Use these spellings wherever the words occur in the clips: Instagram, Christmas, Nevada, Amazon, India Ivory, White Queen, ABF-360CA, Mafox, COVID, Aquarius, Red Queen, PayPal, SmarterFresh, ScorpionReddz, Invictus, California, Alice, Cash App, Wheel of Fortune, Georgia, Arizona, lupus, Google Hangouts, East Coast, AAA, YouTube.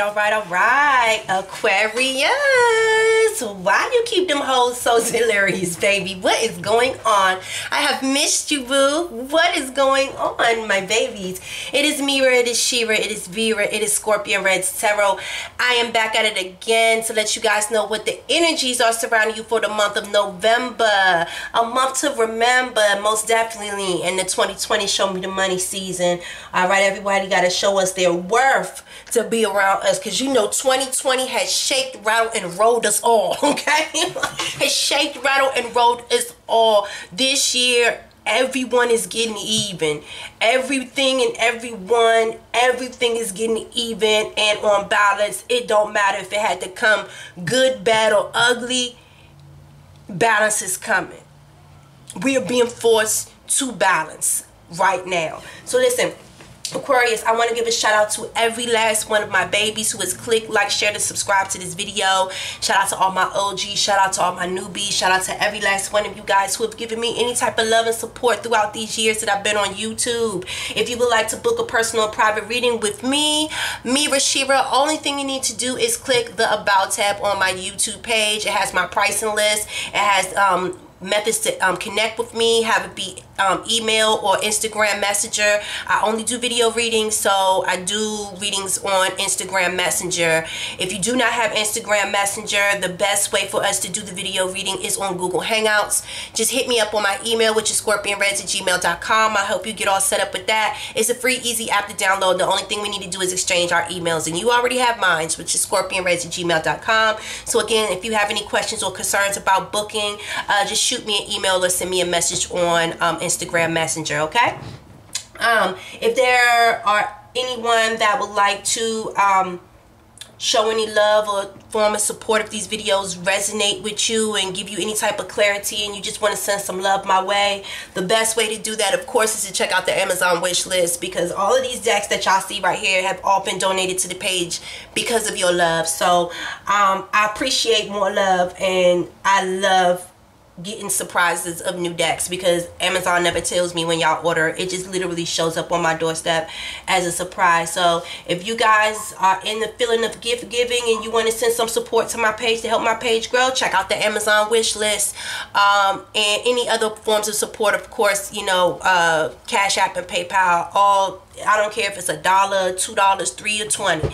All right, Aquarius, why you keep them hoes so hilarious, baby? What is going on? I have missed you, boo. What is going on, my babies? It is Mira, it is Shira, it is Vera, it is Scorpio Reds Tarot. I am back at it again to let you guys know what the energies are surrounding you for the month of November, a month to remember, most definitely, in the 2020 Show Me the Money season. All right, everybody got to show us their worth to be around us, because you know 2020 has shaken, rattled, and rolled us all, okay? Has shaken, rattled, and rolled us all. This year, everyone is getting even. Everything and everyone, everything is getting even, and on balance, it don't matter if it had to come good, bad, or ugly. Balance is coming. We are being forced to balance right now. So listen, Aquarius, I want to give a shout out to every last one of my babies who has clicked, like, shared, and subscribed to this video. Shout out to all my OGs. Shout out to all my newbies. Shout out to every last one of you guys who have given me any type of love and support throughout these years that I've been on YouTube. If you would like to book a personal private reading with me, Mira Shira, only thing you need to do is click the About tab on my YouTube page. It has my pricing list. It has methods to connect with me, have it be email or Instagram Messenger. I only do video readings, so I do readings on Instagram Messenger. If you do not have Instagram Messenger, the best way for us to do the video reading is on Google Hangouts. Just hit me up on my email, which is scorpionreds@gmail.com. I help you get all set up with that. It's a free, easy app to download. The only thing we need to do is exchange our emails, and you already have mine, which is scorpionreds@gmail.com. So again, if you have any questions or concerns about booking, just shoot me an email or send me a message on Instagram Messenger, okay? If there are anyone that would like to show any love or form of support, if these videos resonate with you and give you any type of clarity and you just want to send some love my way, the best way to do that, of course, is to check out the Amazon wish list, because all of these decks that y'all see right here have all been donated to the page because of your love. So I appreciate more love, and I love getting surprises of new decks, because Amazon never tells me when y'all order. It just literally shows up on my doorstep as a surprise. So if you guys are in the feeling of gift giving and you want to send some support to my page to help my page grow, check out the Amazon wish list, and any other forms of support, of course, you know, CashApp and PayPal. All, I don't care if it's $1, $2, $3, or $20.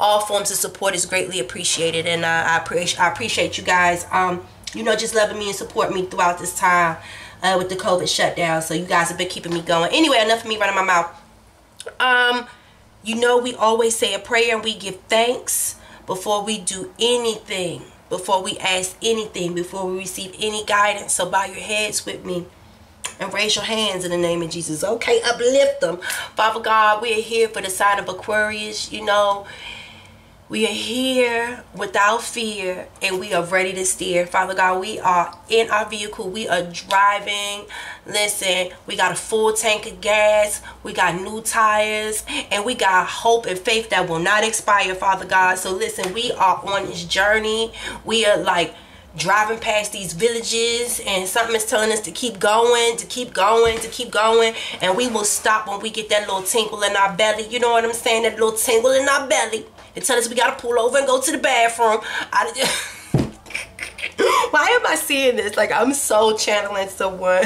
All forms of support is greatly appreciated, and I appreciate you guys. You know, just loving me and supporting me throughout this time with the COVID shutdown. So you guys have been keeping me going. Anyway, enough of me running my mouth. You know, we always say a prayer and we give thanks before we do anything, before we ask anything, before we receive any guidance. So bow your heads with me and raise your hands in the name of Jesus. Okay, uplift them. Father God, we are here for the sign of Aquarius, you know. We are here without fear, and we are ready to steer. Father God, we are in our vehicle. We are driving. Listen, we got a full tank of gas. We got new tires, and we got hope and faith that will not expire, Father God. So listen, we are on this journey. We are like driving past these villages, and something is telling us to keep going, to keep going, to keep going, and we will stop when we get that little tingle in our belly. You know what I'm saying? That little tingle in our belly. They tell us we gotta pull over and go to the bathroom. Why am I seeing this? Like, I'm so channeling someone.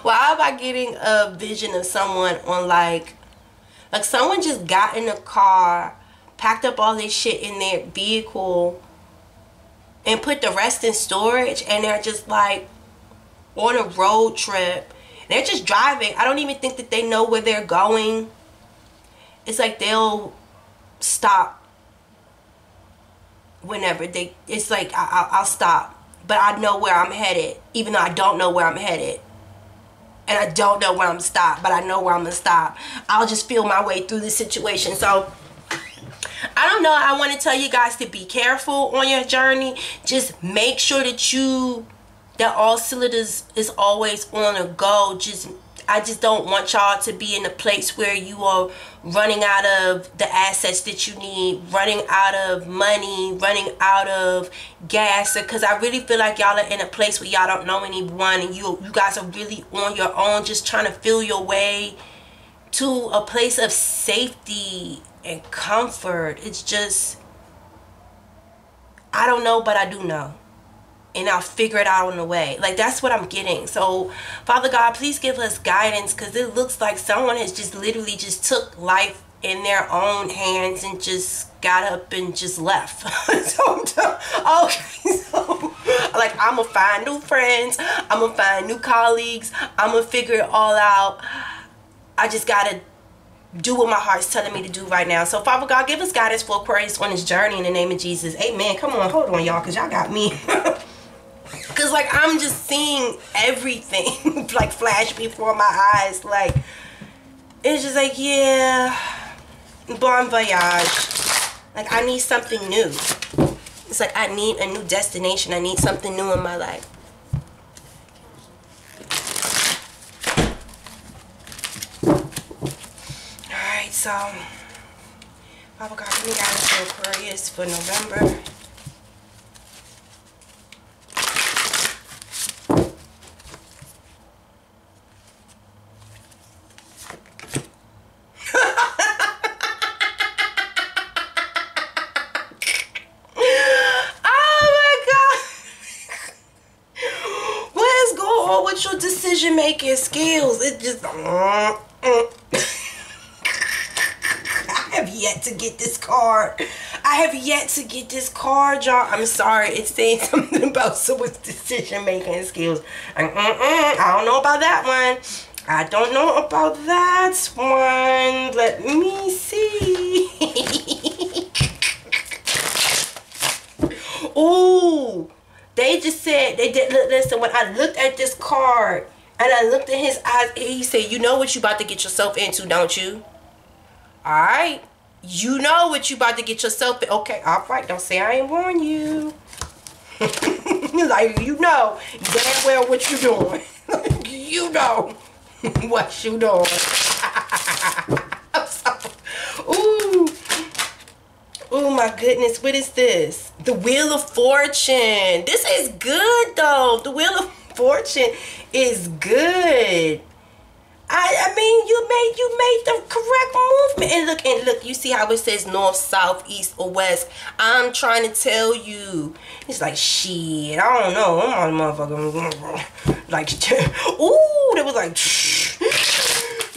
Why am I getting a vision of someone on like someone just got in a car, packed up all this shit in their vehicle, and put the rest in storage, and they're just like on a road trip. They're just driving. I don't even think that they know where they're going. It's like they'll stop whenever they, it's like I'll stop, but I know where I'm headed, even though I don't know where I'm headed. And I don't know where I'm stopped, but I know where I'm gonna stop. I'll just feel my way through this situation. So I don't know. I want to tell you guys to be careful on your journey. Just make sure that all cylinders is always on a go. I just don't want y'all to be in a place where you are running out of the assets that you need, running out of money, running out of gas, because I really feel like y'all are in a place where y'all don't know anyone, and you guys are really on your own, just trying to feel your way to a place of safety and comfort. It's just, I don't know, but I do know. And I'll figure it out on the way. Like, that's what I'm getting. So, Father God, please give us guidance, because it looks like someone has just literally just took life in their own hands and just got up and just left. So, okay, so, like, I'm going to find new friends. I'm going to find new colleagues. I'm going to figure it all out. I just got to do what my heart's telling me to do right now. So, Father God, give us guidance for Aquarius on this journey in the name of Jesus. Amen. Come on, hold on, y'all, because y'all got me. Because, like, I'm just seeing everything, like, flash before my eyes. Like, it's just like, yeah, bon voyage. Like, I need something new. It's like, I need a new destination. I need something new in my life. Alright, so, Father God, give me guidance for Aquarius for November. Making skills, it just I have yet to get this card. I have yet to get this card, y'all. I'm sorry, it's saying something about someone's decision making skills. I don't know about that one. I don't know about that one. Let me see. Oh, they just said they did. Listen, when I looked at this card and I looked in his eyes, and he said, you know what you about to get yourself into, don't you? All right. You know what you about to get yourself in. Okay, all right. Don't say I ain't warn you. Like, you know damn well what you doing. You know what you doing. I'm sorry. Ooh. Oh, my goodness. What is this? The Wheel of Fortune. This is good, though. The Wheel of Fortune is good. I mean, you made the correct movement. And look, you see how it says north, south, east, or west. I'm trying to tell you. It's like, shit, I don't know. I'm on motherfucking, like, ooh, they was like,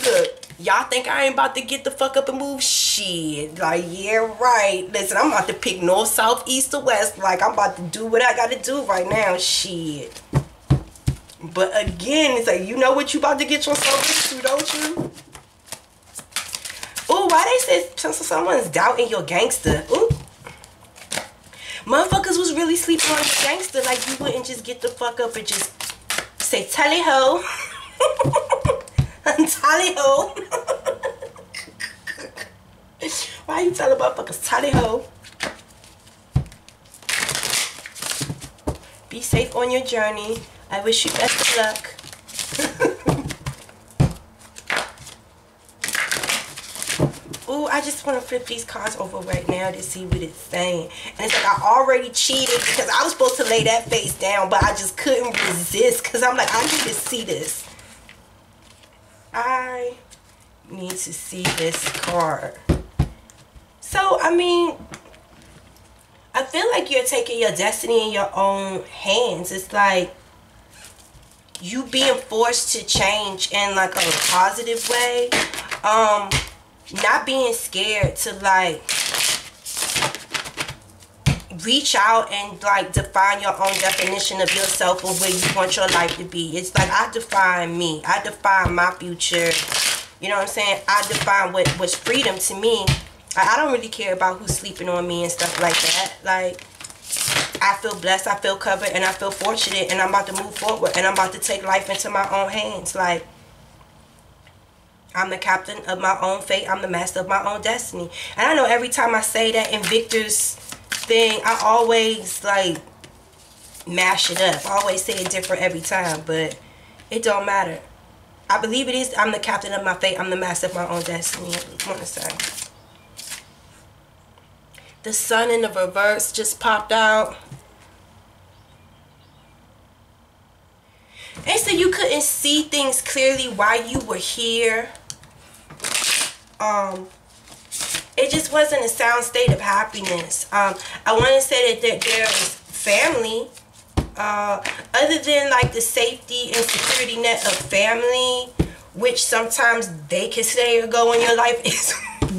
look, y'all think I ain't about to get the fuck up and move? Shit, like, yeah, right. Listen, I'm about to pick north, south, east, or west. Like, I'm about to do what I gotta do right now. Shit. But again, it's like, you know what you about to get yourself into, don't you? Ooh, why they said someone's doubting your gangster? Ooh. Motherfuckers was really sleeping on your gangster. Like, you wouldn't just get the fuck up and just say, tally ho. Tally ho. Why you telling motherfuckers tally ho? Be safe on your journey. I wish you best of luck. Ooh, I just want to flip these cards over right now to see what it's saying. And it's like, I already cheated because I was supposed to lay that face down, but I just couldn't resist because I'm like, I need to see this. I need to see this card. So, I mean, I feel like you're taking your destiny in your own hands. It's like, you being forced to change in, like, a positive way. Not being scared to, like, reach out and, like, define your own definition of yourself or where you want your life to be. It's like, I define me. I define my future. You know what I'm saying? I define what's freedom to me. I don't really care about who's sleeping on me and stuff like that. Like, I feel blessed, I feel covered, and I feel fortunate, and I'm about to move forward, and I'm about to take life into my own hands. Like, I'm the captain of my own fate. I'm the master of my own destiny. And I know every time I say that Invictus thing, I always, like, mash it up. I always say it different every time, but it don't matter. I believe it is, I'm the captain of my fate. I'm the master of my own destiny. I want to say. The sun in the reverse just popped out. And so you couldn't see things clearly while you were here. it just wasn't a sound state of happiness. I want to say that there's family, other than like the safety and security net of family, which sometimes they can stay or go in your life as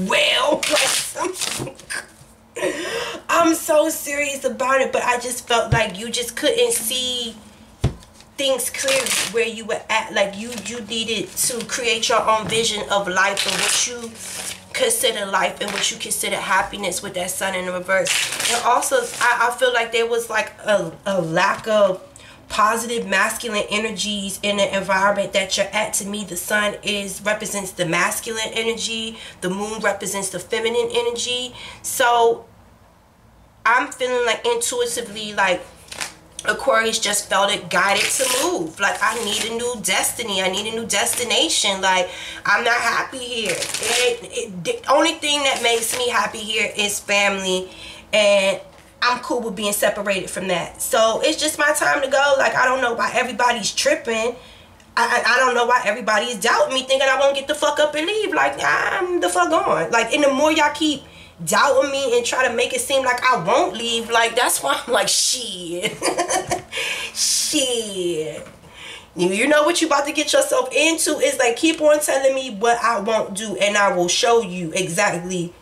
well. Like something. I'm so serious about it, but I just felt like you just couldn't see things clearly where you were at. Like you needed to create your own vision of life and what you consider life and what you consider happiness with that sun in reverse. And also I feel like there was like a lack of positive masculine energies in the environment that you're at. To me, the sun represents the masculine energy, the moon represents the feminine energy. So I'm feeling like intuitively like Aquarius just felt it guided to move. Like, I need a new destiny. I need a new destination. Like, I'm not happy here. The only thing that makes me happy here is family, and I'm cool with being separated from that. So it's just my time to go. Like, I don't know why everybody's tripping. I don't know why everybody's doubting me, thinking I won't get the fuck up and leave. Like, I'm the fuck on. Like, and the more y'all keep doubting me and try to make it seem like I won't leave, like, that's why I'm like, shit. Shit. You know what you about to get yourself into. Is like, keep on telling me what I won't do, and I will show you exactly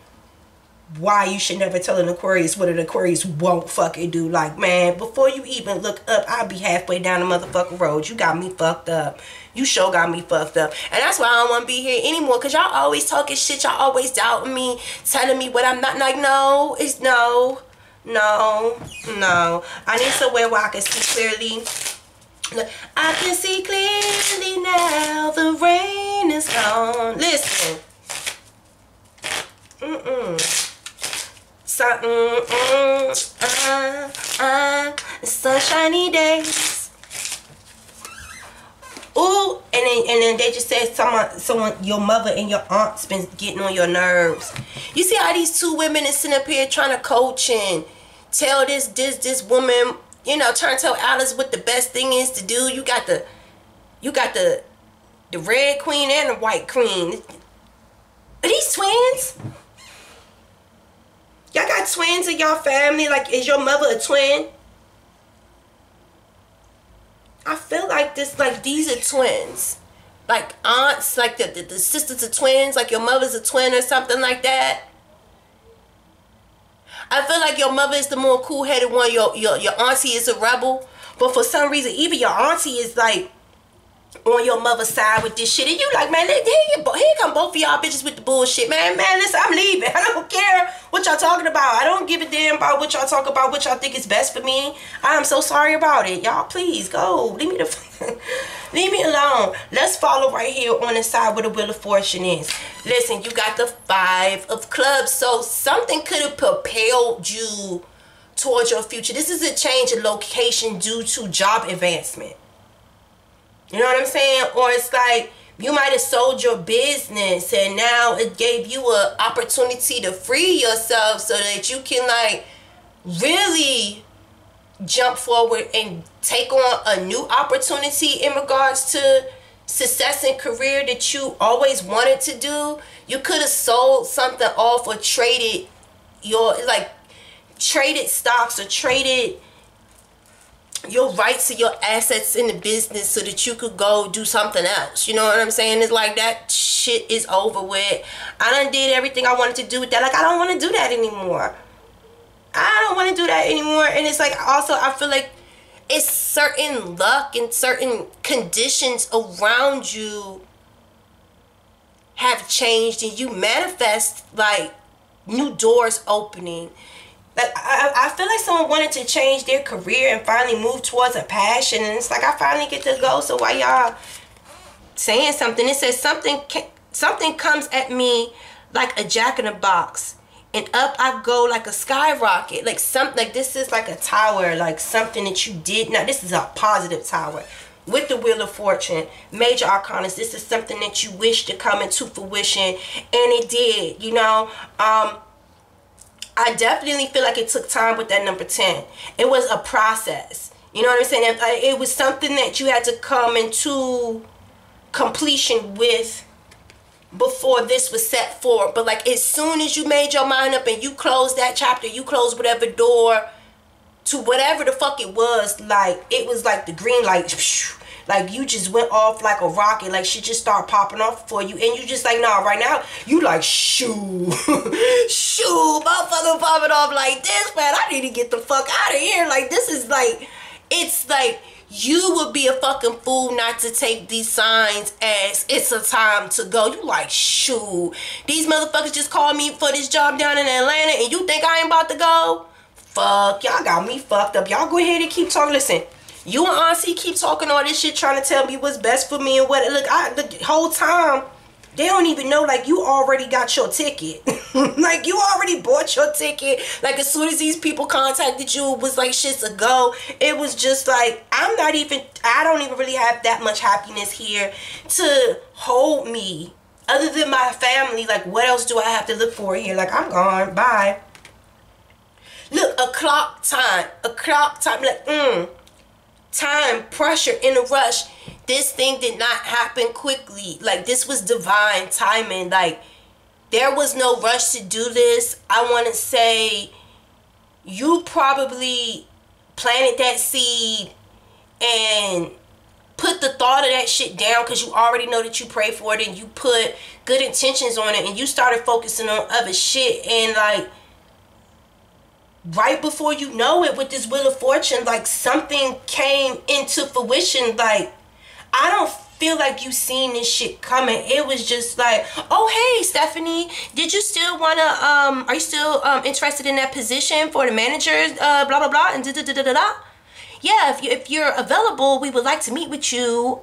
why you should never tell an Aquarius what an Aquarius won't fucking do. Like, man, before you even look up, I'll be halfway down the motherfucking road. You got me fucked up. You sure got me fucked up. And that's why I don't want to be here anymore, because y'all always talking shit. Y'all always doubting me, telling me what I'm not. Like, no, it's no, no, no. I need somewhere where I can see clearly. Look, I can see clearly now. The rain is gone. Listen. Mm-mm. Sunshiny days. Ooh, and then they just said someone, your mother and your aunt's been getting on your nerves. You see how these two women is sitting up here trying to coach and tell this woman, you know, trying to tell Alice what the best thing is to do. You got the Red Queen and the White Queen. Are these twins? Y'all got twins in y'all family? Like, is your mother a twin? I feel like this, like, these are twins. Like, aunts, like, the sisters are twins. Like, your mother's a twin or something like that. I feel like your mother is the more cool-headed one. Your auntie is a rebel. But for some reason, even your auntie is, like, on your mother's side with this shit. And you like, man, here come both of y'all bitches with the bullshit, man. Man, listen, I'm leaving. I don't care what y'all talking about. I don't give a damn about what y'all talk about, what y'all think is best for me. I am so sorry about it. Y'all, please, go. Leave me the leave me alone. Let's follow right here on the side where the Wheel of Fortune is. Listen, you got the 5 of Clubs. So something could have propelled you towards your future. This is a change in location due to job advancement. You know what I'm saying? Or it's like you might have sold your business and now it gave you an opportunity to free yourself so that you can like really jump forward and take on a new opportunity in regards to success and career that you always wanted to do. You could have sold something off or traded traded stocks or traded your rights to your assets in the business so that you could go do something else. You know what I'm saying? It's like that shit is over with. I done did everything I wanted to do with that. Like, I don't want to do that anymore. I don't want to do that anymore. And it's like, also, I feel like it's certain luck and certain conditions around you have changed, and you manifest like new doors opening. Like, I feel like someone wanted to change their career and finally move towards a passion. And it's like, I finally get to go. So why y'all saying something? It says something comes at me like a jack in a box, and up I go like a skyrocket. Like something, like this is like a tower, like something that you did. Now this is a positive tower with the Wheel of Fortune, major arcanas. This is something that you wish to come into fruition, and it did. You know, I definitely feel like it took time with that number 10. It was a process. You know what I'm saying? It was something that you had to come into completion with before this was set forward. But like as soon as you made your mind up and you closed that chapter, you closed whatever door to whatever the fuck it was like the green light. Like you just went off like a rocket. Like she just started popping off for you. And you just like, nah, right now, you like, shoo. Shoo, motherfucker popping off like this, man. I need to get the fuck out of here. Like this is like, it's like you would be a fucking fool not to take these signs as it's a time to go. You like, shoo. These motherfuckers just called me for this job down in Atlanta and you think I ain't about to go? Fuck, y'all got me fucked up. Y'all go ahead and keep talking. Listen. You and Auntie keep talking all this shit, trying to tell me what's best for me and what. Look, the whole time, they don't even know, like, you already got your ticket. Like, you already bought your ticket. Like, as soon as these people contacted you, it was like, shit's a go. It was just like, I don't even really have that much happiness here to hold me. Other than my family, like, what else do I have to look for here? Like, I'm gone. Bye. Look, a clock time. A clock time. Like, time, pressure, in a rush. This thing did not happen quickly. Like, this was divine timing. Like, there was no rush to do this. I want to say you probably planted that seed and put the thought of that shit down because you already know that you prayed for it and you put good intentions on it and you started focusing on other shit. And like, right before you know it, with this Wheel of Fortune, like something came into fruition. Like, I don't feel like you seen this shit coming. It was just like, oh, hey, Stephanie, did you still want to, are you still interested in that position for the manager, blah, blah, blah, and da-da-da-da-da? Yeah, if you're available, we would like to meet with you,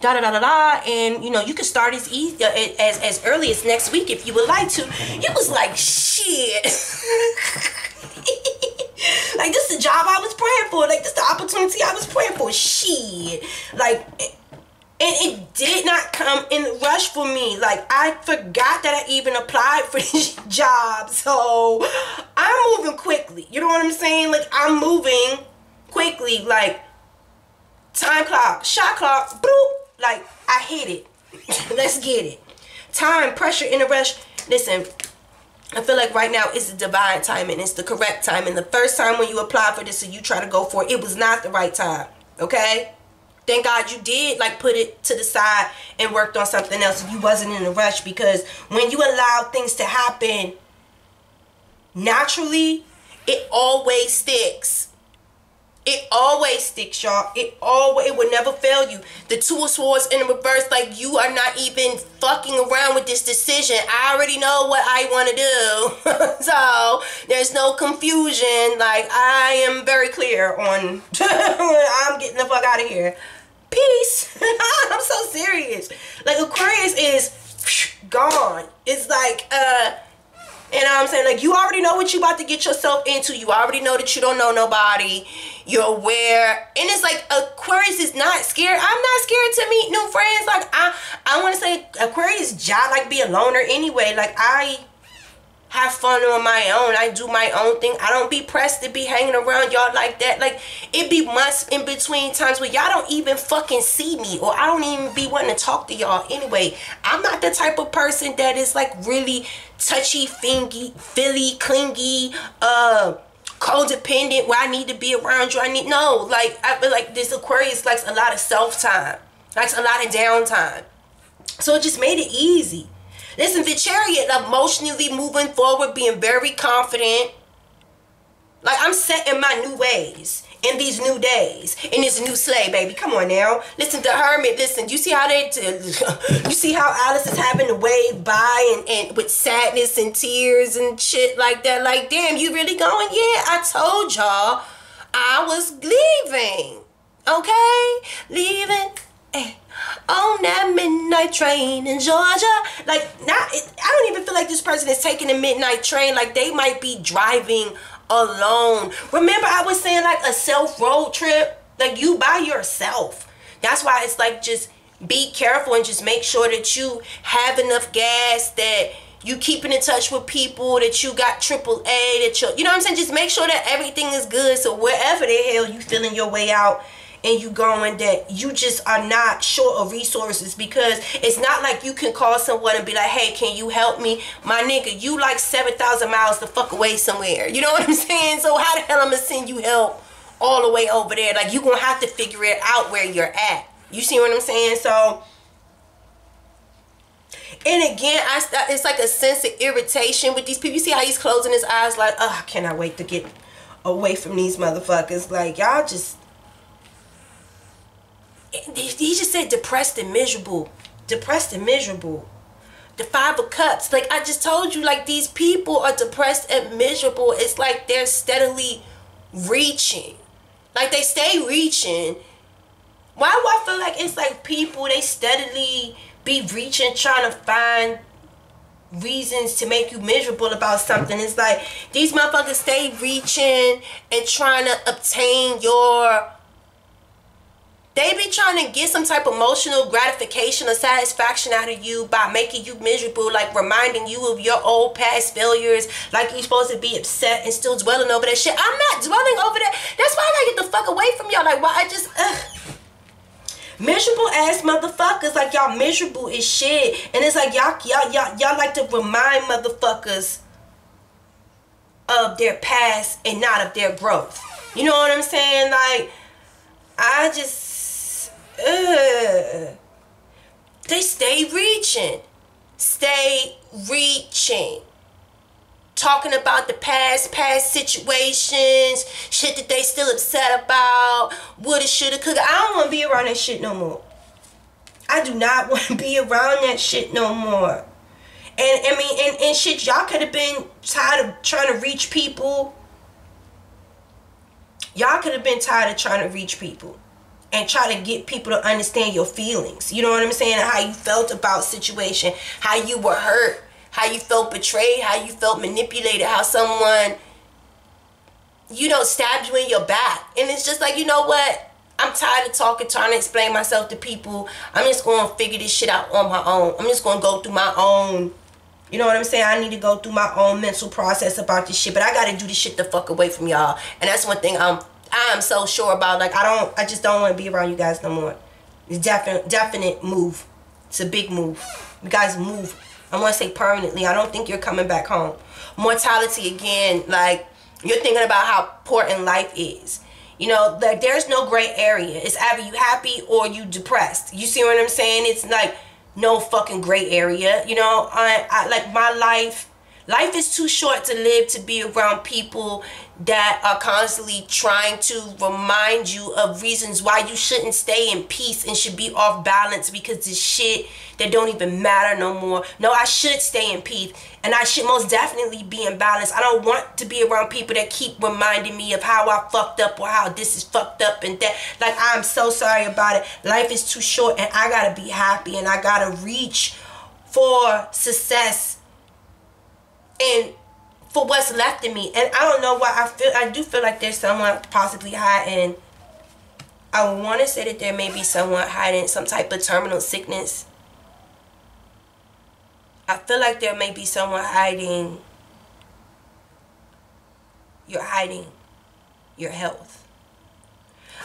da da da da da, and you know you can start as early as next week if you would like to. It was like shit. Like this is the job I was praying for. Like this is the opportunity I was praying for. Shit. Like, and it did not come in a rush for me. Like I forgot that I even applied for this job. So I'm moving quickly. You know what I'm saying? Like I'm moving quickly. Like time clock, shot clock, bloop. Like, I hit it. Let's get it. Time, pressure, in a rush. Listen, I feel like right now it's the divine timing. It's the correct timing. The first time when you apply for this and you try to go for it, it was not the right time. Okay? Thank God you did, like, put it to the side and worked on something else. You wasn't in a rush, because when you allow things to happen naturally, it always sticks. It always sticks, y'all. It will never fail you. The Two of Swords in the reverse, like you are not even fucking around with this decision. I already know what I want to do. So there's no confusion. Like I am very clear on I'm getting the fuck out of here. Peace. I'm so serious. Like Aquarius is gone. It's like and I'm saying, like, you already know what you about to get yourself into. You already know that you don't know nobody. You're aware. And it's like Aquarius is not scared. I'm not scared to meet new friends. Like, I want to say Aquarius job, like, be a loner anyway. Like, I have fun on my own. I do my own thing. I don't be pressed to be hanging around y'all like that. Like, it be months in between times where y'all don't even fucking see me, or I don't even be wanting to talk to y'all anyway. I'm not the type of person that is like really touchy, feely, clingy, codependent, where I need to be around you. No, like, I feel like this Aquarius likes a lot of self time, likes a lot of downtime. So it just made it easy. Listen, the Chariot, emotionally moving forward, being very confident. Like, I'm set in my new ways, in these new days, in this new sleigh, baby. Come on now. Listen, the Hermit, listen, you see how you see how Alice is having to wave by and with sadness and tears and shit like that. Like, damn, you really going? Yeah, I told y'all I was leaving. Okay? Leaving. Hey. On that midnight train in Georgia. Like, I don't even feel like this person is taking a midnight train. Like, they might be driving alone. Remember, I was saying, like, a self-road trip. Like, you by yourself. That's why it's like, just be careful and just make sure that you have enough gas, that you keeping in touch with people, that you got AAA, that you know what I'm saying? Just make sure that everything is good. So wherever the hell you feeling your way out and you going that you just are not short of resources, because it's not like you can call someone and be like, hey, can you help me? My nigga, you like 7,000 miles the fuck away somewhere. You know what I'm saying? So how the hell I'm gonna send you help all the way over there? Like, you gonna have to figure it out where you're at. You see what I'm saying? So, and again, it's like a sense of irritation with these people. You see how he's closing his eyes like, oh, I cannot wait to get away from these motherfuckers. Like, y'all just, he just said depressed and miserable. Depressed and miserable. The Five of Cups. Like, I just told you, like, these people are depressed and miserable. It's like they're steadily reaching. Like, they stay reaching. Why do I feel like it's like people, they steadily be reaching, trying to find reasons to make you miserable about something? It's like these motherfuckers stay reaching and trying to obtain your, they be trying to get some type of emotional gratification or satisfaction out of you by making you miserable, like reminding you of your old past failures, like you're supposed to be upset and still dwelling over that shit. I'm not dwelling over that. That's why I get the fuck away from y'all. Like, why I just, miserable ass motherfuckers. Like, y'all miserable as shit. And it's like y'all like to remind motherfuckers of their past and not of their growth. You know what I'm saying? Like, I just, they stay reaching. Stay reaching. Talking about the past situations, shit that they still upset about, woulda, shoulda, coulda. I don't want to be around that shit no more. I do not want to be around that shit no more. And I mean, and shit, y'all could have been tired of trying to reach people. Y'all could have been tired of trying to reach people and try to get people to understand your feelings. You know what I'm saying? How you felt about situation, how you were hurt, how you felt betrayed, how you felt manipulated, how someone, you know, stabbed you in your back. And it's just like, you know what? I'm tired of talking, trying to explain myself to people. I'm just going to figure this shit out on my own. I'm just going to go through my own, you know what I'm saying? I need to go through my own mental process about this shit, but I got to do this shit the fuck away from y'all. And that's one thing I'm so sure about. Like, I just don't want to be around you guys no more. It's definite move. It's a big move. You guys move. I want to say permanently. I don't think you're coming back home. Mortality again. Like, you're thinking about how important life is. You know, like, there's no gray area. It's either you happy or you depressed. You see what I'm saying? It's like no fucking gray area. You know, I like my life. Life is too short to live to be around people that are constantly trying to remind you of reasons why you shouldn't stay in peace and should be off balance because this shit that don't even matter no more. No, I should stay in peace and I should most definitely be in balance. I don't want to be around people that keep reminding me of how I fucked up or how this is fucked up and that. Like, I'm so sorry about it. Life is too short and I gotta be happy and I gotta reach for success and for what's left in me. And I don't know why I do feel like there's someone possibly hiding. I want to say that there may be someone hiding some type of terminal sickness. I feel like there may be someone hiding. You're hiding your health.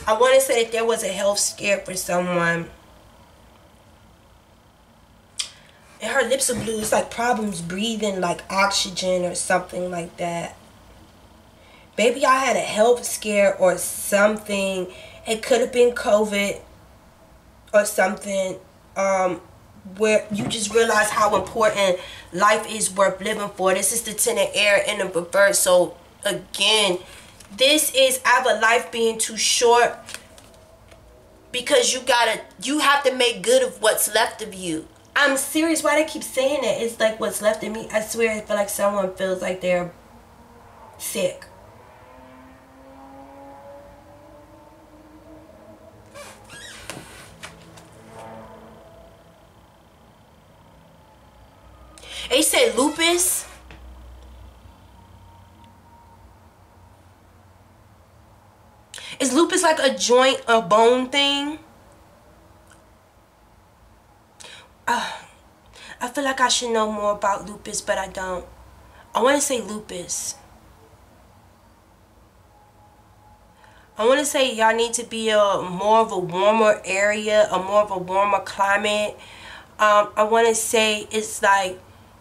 I want to say that there was a health scare for someone. And her lips are blue. It's like problems breathing, like oxygen or something like that. Maybe y'all had a health scare or something. It could have been COVID or something, where you just realize how important life is worth living for. This is the Ten of Air in the reverse. So again, this is our life being too short because you have to make good of what's left of you. I'm serious. Why they keep saying that? It's like what's left of me. I swear, I feel like someone feels like they're sick. They said lupus. Is lupus like a joint or bone thing? I feel like I should know more about lupus, but I don't. I want to say lupus. I want to say y'all need to be a more of a warmer area, a more of a warmer climate. I want to say it's like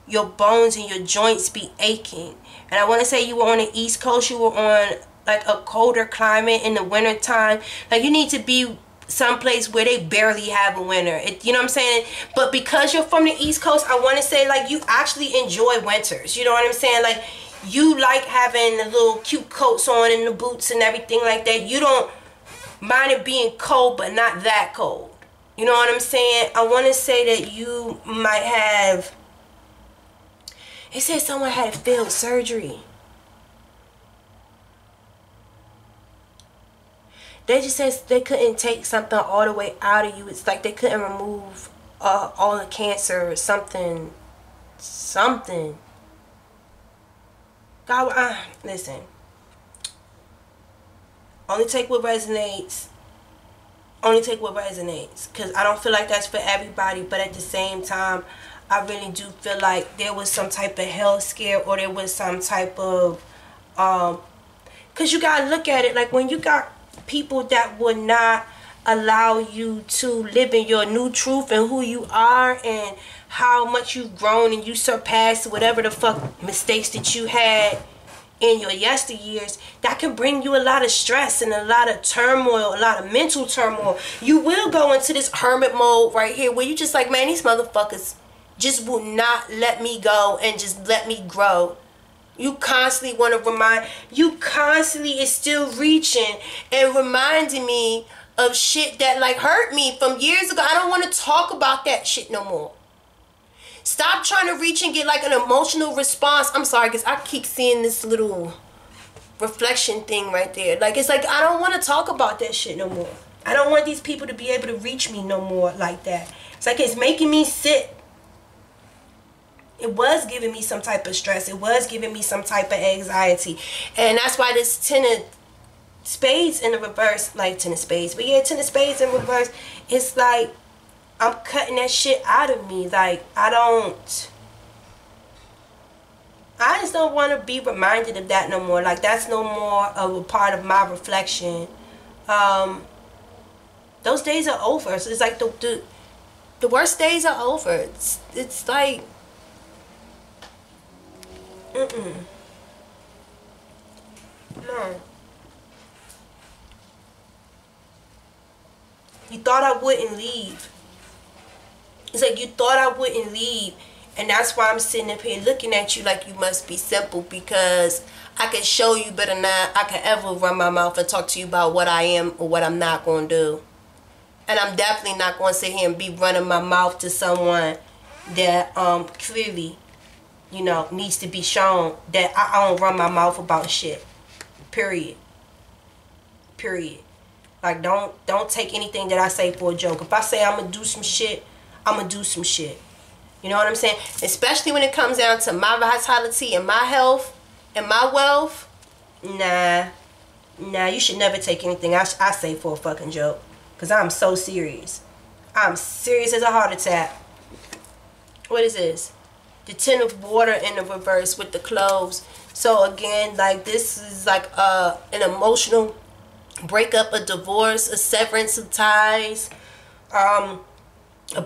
your bones and your joints be aching. And I want to say you were on the East Coast, you were on like a colder climate in the winter time. Like you need to be someplace where they barely have a winter. You know what I'm saying? But because you're from the East Coast, I want to say like you actually enjoy winters. You know what I'm saying? Like you like having the little cute coats on and the boots and everything like that. You don't mind it being cold, but not that cold. You know what I'm saying? I want to say that you might have... It said someone had failed surgery. They just said they couldn't take something all the way out of you. It's like they couldn't remove all the cancer or something. Something. God, listen. Only take what resonates. Only take what resonates. Because I don't feel like that's for everybody. But at the same time, I really do feel like there was some type of health scare. Or there was some type of... Because you got to look at it. Like when you got... people that would not allow you to live in your new truth and who you are and how much you've grown and you surpassed whatever the fuck mistakes that you had in your yesteryears, that can bring you a lot of stress and a lot of turmoil, a lot of mental turmoil. You will go into this hermit mode right here where you just like, man, these motherfuckers just will not let me go and just let me grow. You constantly want to remind, you constantly is still reaching and reminding me of shit that like hurt me from years ago. I don't want to talk about that shit no more. Stop trying to reach and get like an emotional response. I'm sorry, because I keep seeing this little reflection thing right there. Like it's like I don't want to talk about that shit no more. I don't want these people to be able to reach me no more like that. It's like it's making me sick. It was giving me some type of stress. It was giving me some type of anxiety. And that's why this Ten of Spades in the reverse, like Ten of Spades, but yeah, Ten of Spades in reverse, it's like I'm cutting that shit out of me. Like I just don't want to be reminded of that no more. Like that's no more of a part of my reflection. Those days are over. So it's like the worst days are over. It's like... No. You thought I wouldn't leave. It's like you thought I wouldn't leave. And that's why I'm sitting up here looking at you like you must be simple, because I can show you better not I can ever run my mouth and talk to you about what I am or what I'm not going to do. And I'm definitely not going to sit here and be running my mouth to someone that clearly, you know, needs to be shown that I don't run my mouth about shit. Period. Period. Like, don't take anything that I say for a joke. If I say I'm going to do some shit, I'm going to do some shit. You know what I'm saying? Especially when it comes down to my vitality and my health and my wealth. Nah. Nah, you should never take anything I say for a fucking joke. Because I'm so serious. I'm serious as a heart attack. What is this? The Ten of Water in the reverse with the cloves. So again, like this is like an emotional breakup, a divorce, a severance of ties, a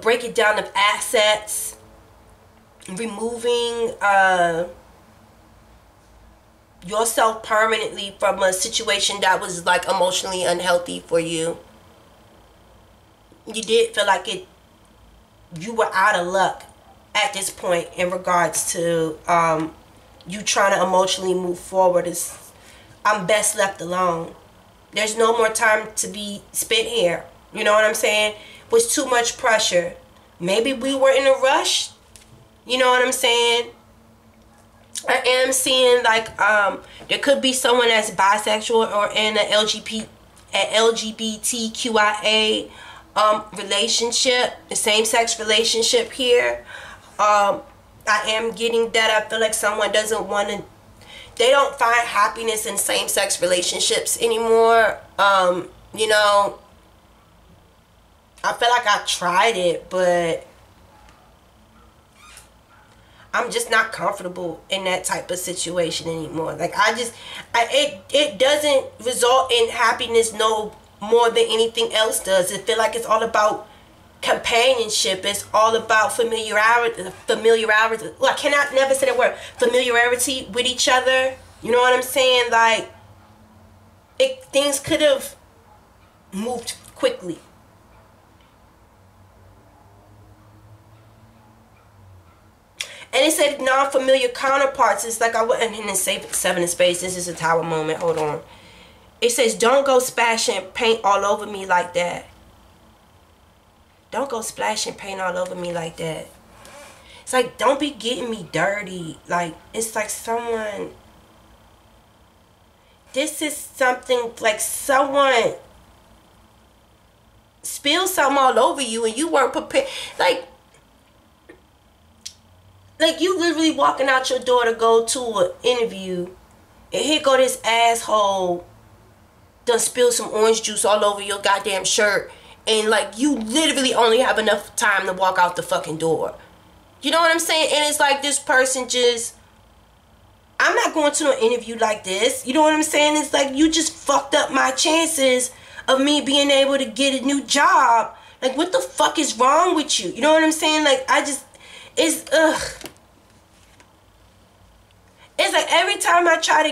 breaking down of assets, removing yourself permanently from a situation that was like emotionally unhealthy for you. You did feel like you were out of luck at this point in regards to you trying to emotionally move forward. Is I'm best left alone. There's no more time to be spent here. You know what I'm saying? It was too much pressure. Maybe we were in a rush. You know what I'm saying? I am seeing like there could be someone that's bisexual or in an LGBTQIA relationship, the same-sex relationship here. I am getting that. I feel like someone doesn't want to, they don't find happiness in same-sex relationships anymore. You know, I feel like I tried it, but I'm just not comfortable in that type of situation anymore. Like, it doesn't result in happiness no more than anything else does. I feel like it's all about companionship. It's all about familiarity. Well, I cannot never say that word. Familiarity with each other. You know what I'm saying? Like, things could have moved quickly. And it said non-familiar counterparts. It's like I wouldn't say seven of spades. This is a tower moment. Hold on. It says don't go splashing paint all over me like that. Don't go splashing paint all over me like that. It's like, don't be getting me dirty. Like, it's like someone. This is something like someone spilled something all over you and you weren't prepared. Like you literally walking out your door to go to an interview, and here go this asshole done spill some orange juice all over your goddamn shirt, and like you literally only have enough time to walk out the fucking door. You know what I'm saying? And it's like this person just, I'm not going to an interview like this. You know what I'm saying? It's like you just fucked up my chances of me being able to get a new job. Like, what the fuck is wrong with you? You know what I'm saying? Like, I just, it's like every time I try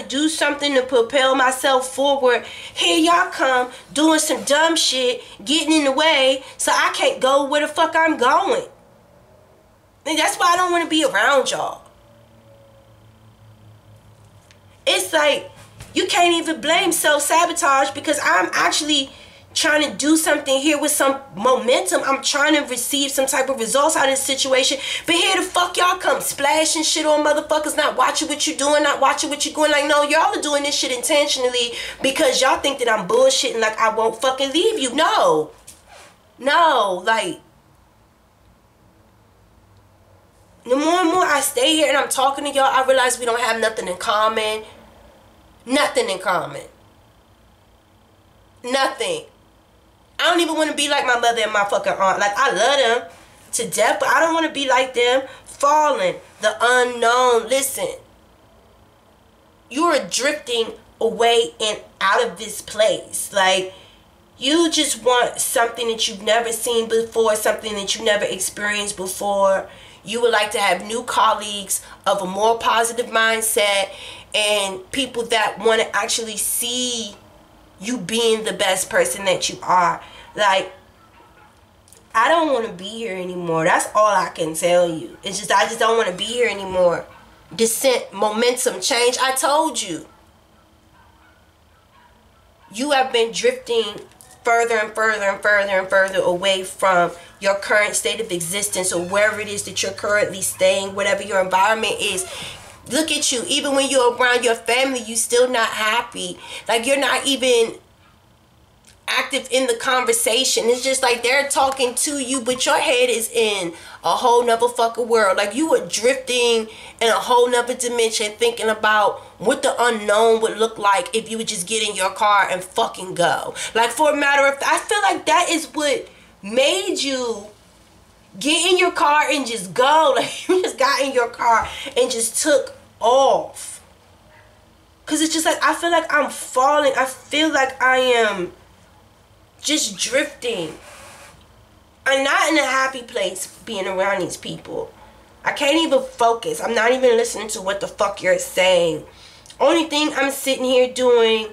to do something to propel myself forward, here y'all come doing some dumb shit, getting in the way, so I can't go where the fuck I'm going. And that's why I don't want to be around y'all. It's like you can't even blame self-sabotage, because I'm actually trying to do something here with some momentum. I'm trying to receive some type of results out of this situation, but here the fuck y'all come splashing shit on motherfuckers, not watching what you're doing, not watching what you're going. Like, no, y'all are doing this shit intentionally because y'all think that I'm bullshitting, like I won't fucking leave you. No, no. Like, the more and more I stay here and I'm talking to y'all, I realize we don't have nothing in common. Nothing in common. Nothing. I don't even want to be like my mother and my fucking aunt. Like, I love them to death, but I don't want to be like them. Falling, the unknown. Listen, you're drifting away and out of this place. Like, you just want something that you've never seen before, something that you've never experienced before. You would like to have new colleagues of a more positive mindset and people that want to actually see you being the best person that you are. Like, I don't want to be here anymore. That's all I can tell you. It's just, I just don't want to be here anymore. Descent, momentum, change. I told you. You have been drifting further and further and further and further away from your current state of existence, or wherever it is that you're currently staying, whatever your environment is. Look at you. Even when you're around your family, you still not happy. Like, you're not even active in the conversation. It's just like they're talking to you, but your head is in a whole nother fucking world. Like, you were drifting in a whole nother dimension, thinking about what the unknown would look like if you would just get in your car and fucking go. Like, for a matter of, I feel like that is what made you get in your car and just go. Like, you just got in your car and just took off. Because it's just like, I feel like I'm falling. I feel like I am just drifting. I'm not in a happy place being around these people. I can't even focus. I'm not even listening to what the fuck you're saying. Only thing I'm sitting here doing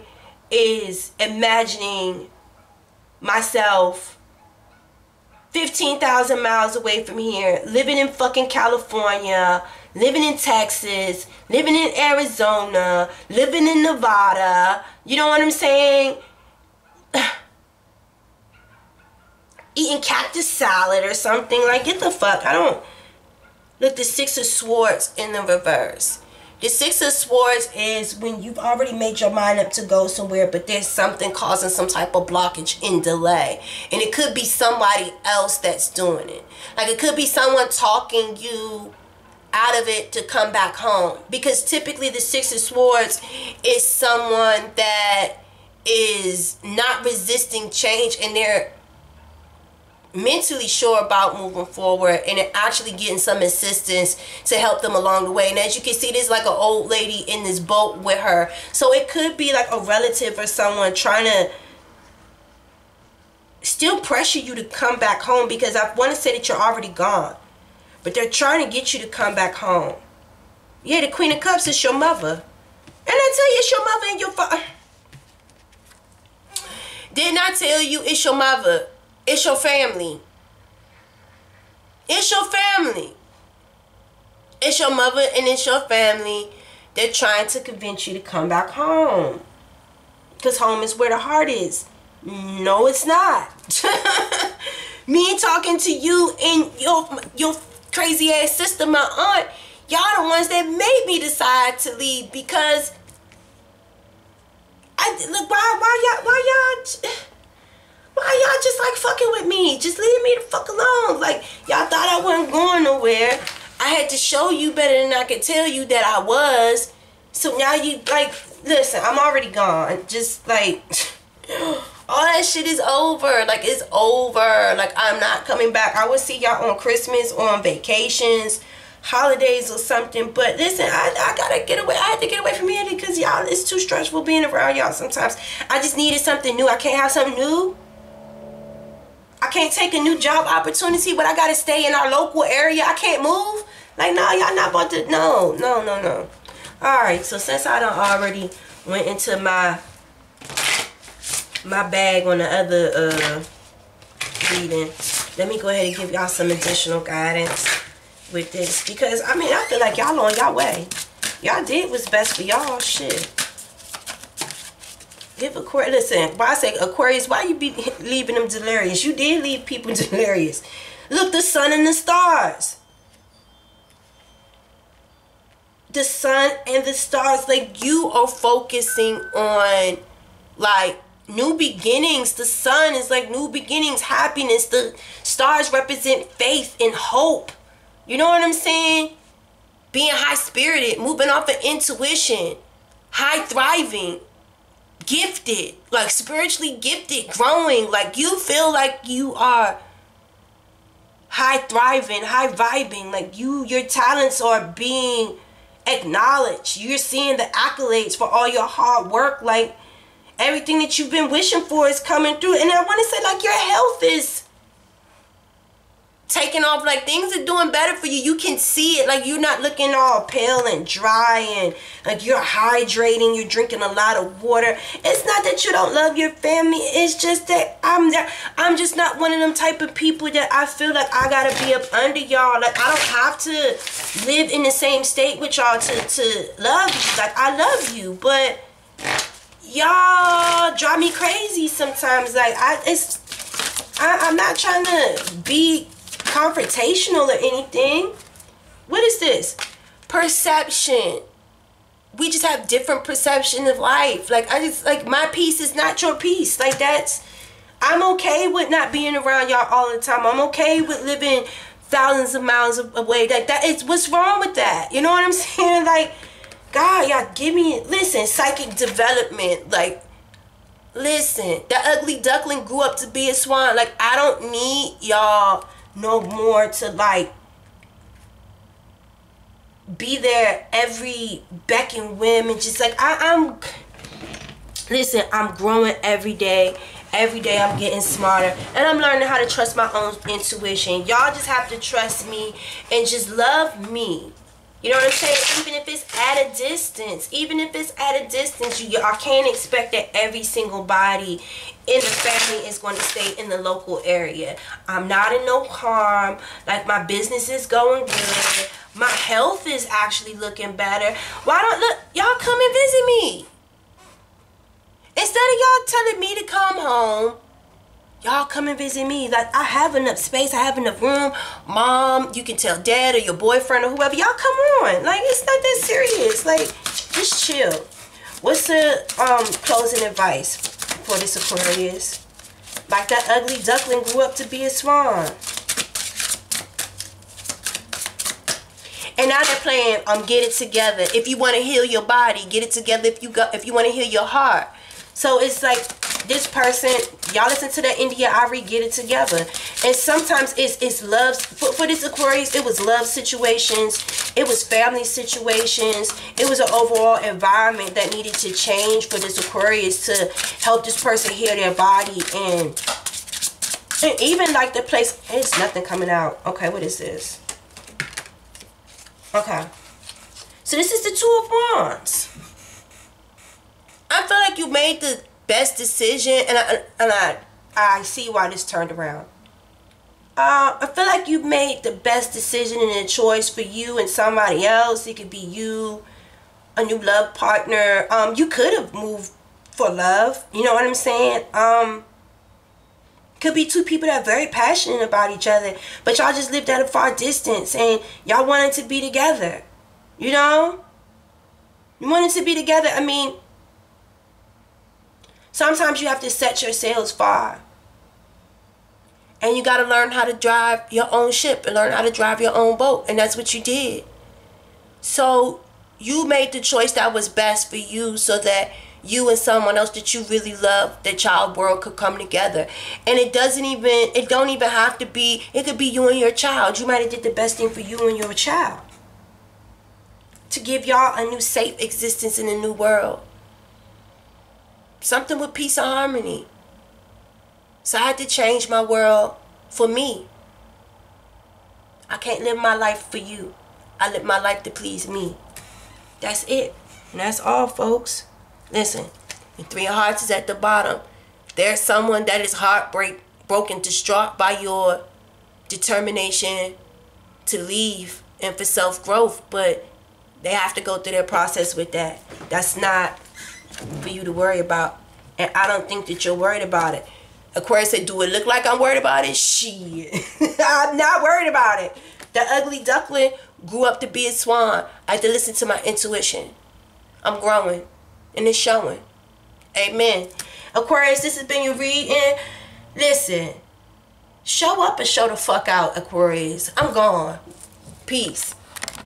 is imagining myself 15,000 miles away from here, living in fucking California, living in Texas, living in Arizona, living in Nevada. You know what I'm saying? Eating cactus salad or something. Like, get the fuck. I don't. Look, the Six of Swords in the reverse. The Six of Swords is when you've already made your mind up to go somewhere, but there's something causing some type of blockage and delay. And it could be somebody else that's doing it. Like, it could be someone talking you out of it to come back home. Because typically the Six of Swords is someone that is not resisting change, and they're mentally sure about moving forward and actually getting some assistance to help them along the way. And as you can see, there's like an old lady in this boat with her. So it could be like a relative or someone trying to still pressure you to come back home, because I want to say that you're already gone, but they're trying to get you to come back home. Yeah, the Queen of Cups is your mother. And I tell you, it's your mother and your father. Didn't I tell you it's your mother? It's your family. It's your family. It's your mother and it's your family. They're trying to convince you to come back home, because home is where the heart is. No, it's not. Me talking to you and your crazy ass sister, my aunt, y'all the ones that made me decide to leave, because why y'all just like fucking with me? Just leave me the fuck alone. Like, y'all thought I wasn't going nowhere. I had to show you better than I could tell you that I was. So now you like, listen, I'm already gone. Just like, all that shit is over. Like, it's over. Like, I'm not coming back. I would see y'all on Christmas or on vacations, holidays or something. But listen, I gotta get away. I had to get away from here because y'all, it's too stressful being around y'all sometimes. I just needed something new. I can't have something new. I can't take a new job opportunity, but I gotta stay in our local area. I can't move. Like, no, y'all not about to. No, no, no, no. All right. So since I done already went into my bag on the other reading, let me go ahead and give y'all some additional guidance with this, because I mean, I feel like y'all on y'all way. Y'all did what's best for y'all. Shit. Give Aquarius, listen, why I say Aquarius, why you be leaving them delirious? You did leave people delirious. Look, the sun and the stars. The sun and the stars, like, you are focusing on, like, new beginnings. The sun is like new beginnings, happiness. The stars represent faith and hope. You know what I'm saying? Being high-spirited, moving off of intuition, high-thriving, gifted, like spiritually gifted, growing. Like, you feel like you are high-thriving, high-vibing. Like, your talents are being acknowledged. You're seeing the accolades for all your hard work. Like, everything that you've been wishing for is coming through. And I want to say, like, your health is taking off. Like, things are doing better for you. You can see it. Like, you're not looking all pale and dry, and like, you're hydrating, you're drinking a lot of water. It's not that you don't love your family. It's just that I'm just not one of them type of people that I feel like I gotta be up under y'all. Like, I don't have to live in the same state with y'all to love you. Like, I love you, but y'all drive me crazy sometimes. Like, I'm not trying to be confrontational or anything. What is this? Perception. We just have different perception of life. Like, I just, like, my peace is not your peace. Like, that's, I'm okay with not being around y'all all the time. I'm okay with living thousands of miles away. Like, that is, what's wrong with that? You know what I'm saying? Like, God, y'all give me, listen, psychic development. Like, listen, that ugly duckling grew up to be a swan. Like, I don't need y'all no more to, like, be there every beck and whim. And just like, listen, I'm growing every day. Every day I'm getting smarter, and I'm learning how to trust my own intuition. Y'all just have to trust me and just love me. You know what I'm saying? Even if it's at a distance. Even if it's at a distance. I can't expect that every single body in the family is going to stay in the local area. I'm not in no harm. Like, my business is going good. My health is actually looking better. Why don't, look, y'all come and visit me. Instead of y'all telling me to come home, y'all come and visit me. Like, I have enough space. I have enough room. Mom, you can tell Dad or your boyfriend or whoever. Y'all come on. Like, it's not that serious. Like, just chill. What's the closing advice for this Aquarius? Like, that ugly duckling grew up to be a swan. And now they're playing get it together. If you want to heal your body, get it together. If you want to heal your heart. So it's like, this person, y'all listen to that India Ivory, get it together. And sometimes it's love. For this Aquarius, it was love situations. It was family situations. It was an overall environment that needed to change for this Aquarius to help this person heal their body. And even like the place, it's nothing coming out. Okay, what is this? Okay. So this is the Two of Wands. I feel like you made the best decision, and I see why this turned around. I feel like you made the best decision and a choice for you and somebody else. It could be you, a new love partner. You could have moved for love. You know what I'm saying? Could be two people that are very passionate about each other, but y'all just lived at a far distance and y'all wanted to be together. You know, you wanted to be together. I mean, sometimes you have to set your sails far. And you got to learn how to drive your own ship and learn how to drive your own boat. And that's what you did. So you made the choice that was best for you so that you and someone else that you really love, that child world, could come together. And it don't even have to be, it could be you and your child. You might have did the best thing for you and your child to give y'all a new safe existence in a new world. Something with peace and harmony. So I had to change my world for me. I can't live my life for you. I live my life to please me. That's it. And that's all, folks. Listen, the Three of Hearts is at the bottom. There's someone that is heartbroken, distraught by your determination to leave and for self-growth. But they have to go through their process with that. That's not for you to worry about, and I don't think that you're worried about it. Aquarius said, do it look like I'm worried about it? Shit. I'm not worried about it. The ugly duckling grew up to be a swan. I had to listen to my intuition. I'm growing and it's showing. Amen. Aquarius, this has been your reading. Listen, show up and show the fuck out, Aquarius. I'm gone. Peace.